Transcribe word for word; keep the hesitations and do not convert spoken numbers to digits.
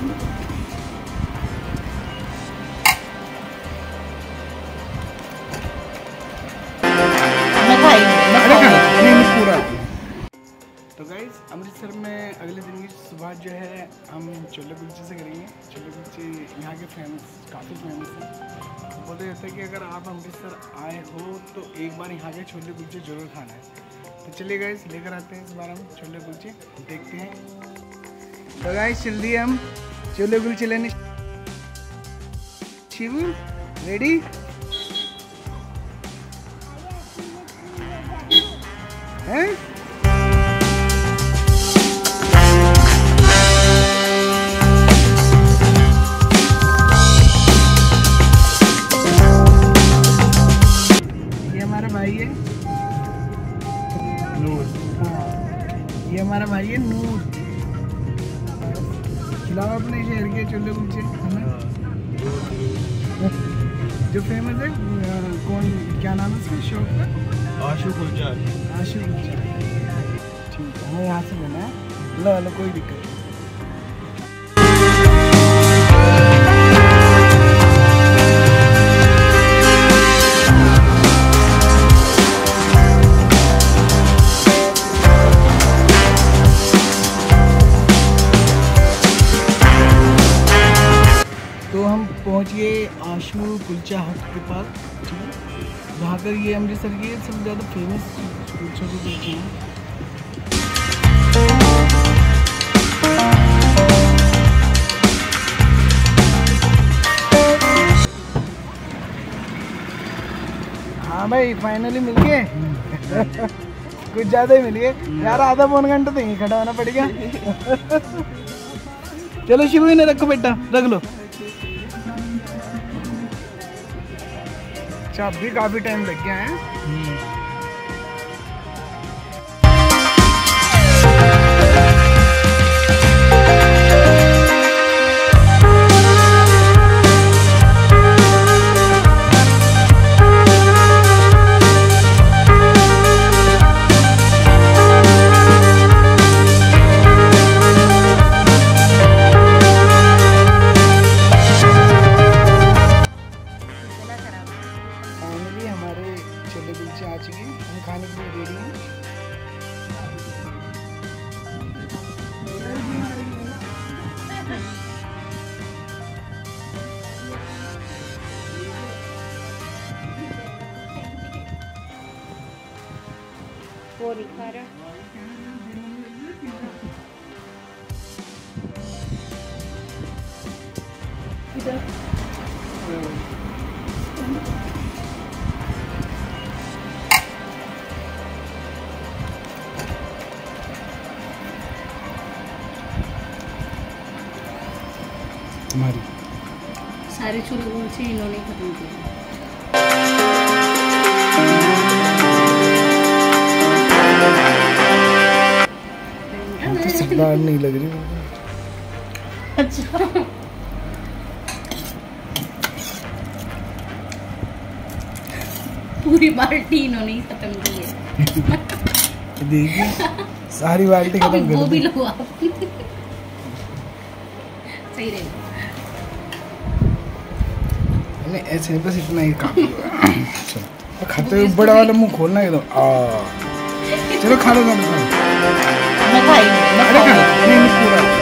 तो गाइज अमृतसर में अगले दिन की सुबह जो है हम छोले कुलचे से करेंगे। छोले कुलचे यहाँ के फेमस काफ़ी फेमस हैं। बोला जाता है कि अगर आप अमृतसर आए हो तो एक बार यहाँ के छोले कुलचे जरूर खाना है। तो चलिए गाइज लेकर आते हैं इस बार हम छोले कुलचे, देखते हैं। तो गाइज चल दिए हम छोले कुलचे लेने। शिवू रेडी? हैं? नूर, ये हमारा भाई है नूर। खिलाओ अपने शहर के छोले कुलचे, है ना? जो फेमस है कौन, क्या नाम है उसका शॉप का? आशू कुलचा। आशू कुलचा, ठीक है। हमें यहाँ से लेना है। लो लो, कोई दिक्कत नहीं। पहुँचिए आशू कुलचा हट के पास, ठीक है। यहाँ पर ये अमृतसर की सबसे ज़्यादा फेमस कुलचे की दुकान है। हाँ भाई, फाइनली मिल गए। कुछ ज़्यादा ही मिल गए यार, आधा पौन घंटा तो यहीं खड़ा होना पड़ेगा। चलो शिवू, इन्हें रखो बेटा, रख लो। आप भी काफी टाइम लग गया है। आ चुके हैं हम खाने के लिए रेडी हैं। पूरी खा रहा इधर तुम्हारी सारे छोले कुलचे इन्होंने खत्म किए। तो सरदार नहीं लग रही। अच्छा पूरी बाल्टी इन्होंने ही खत्म की है। देखिए सारी बाल्टी खत्म कर दी। वो भी लो आप। सही रहेगा। ऐसे बस इतना ही काफी है। खाते हुए बड़ा वाला मुंह खोलना एकदम। चलो खा लो, खा लो। मैं खाई, मैं खाई।